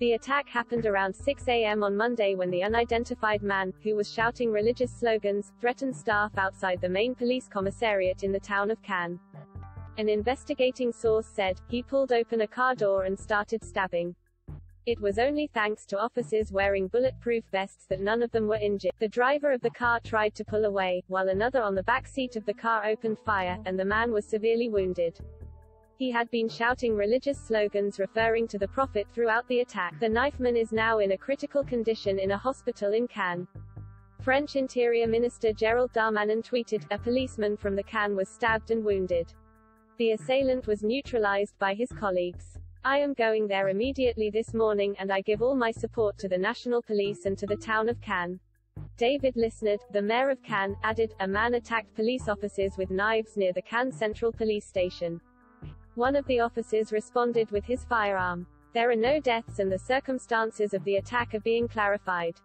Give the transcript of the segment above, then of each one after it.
The attack happened around 6 a.m. on Monday when the unidentified man, who was shouting religious slogans, threatened staff outside the main police commissariat in the town of Cannes. An investigating source said, he pulled open a car door and started stabbing. It was only thanks to officers wearing bulletproof vests that none of them were injured. The driver of the car tried to pull away, while another on the back seat of the car opened fire, and the man was severely wounded. He had been shouting religious slogans referring to the Prophet throughout the attack. The knifeman is now in a critical condition in a hospital in Cannes. French Interior Minister Gérald Darmanin tweeted, "A policeman from the Cannes was stabbed and wounded. The assailant was neutralized by his colleagues. I am going there immediately this morning and I give all my support to the National Police and to the town of Cannes." David Lisnard, the mayor of Cannes, added, "A man attacked police officers with knives near the Cannes Central Police Station. One of the officers responded with his firearm. There are no deaths and the circumstances of the attack are being clarified.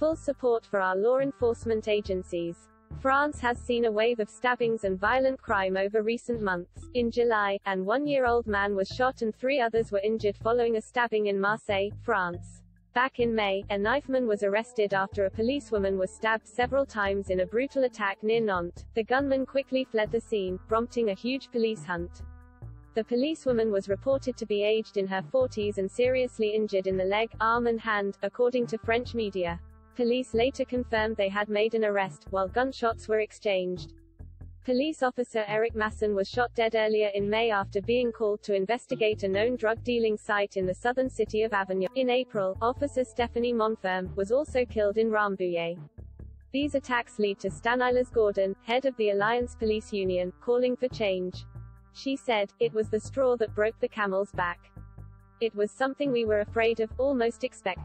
Full support for our law enforcement agencies." France has seen a wave of stabbings and violent crime over recent months. In July, an 1-year-old man was shot and 3 others were injured following a stabbing in Marseille, France. Back in May, a knifeman was arrested after a policewoman was stabbed several times in a brutal attack near Nantes. The gunman quickly fled the scene, prompting a huge police hunt. The policewoman was reported to be aged in her 40s and seriously injured in the leg, arm and hand, according to French media. Police later confirmed they had made an arrest, while gunshots were exchanged. Police officer Eric Masson was shot dead earlier in May after being called to investigate a known drug-dealing site in the southern city of Avignon. In April, officer Stephanie Monferme was also killed in Rambouillet. These attacks lead to Stanislas Gordon, head of the Alliance Police Union, calling for change. She said, "It was the straw that broke the camel's back. It was something we were afraid of, almost expected."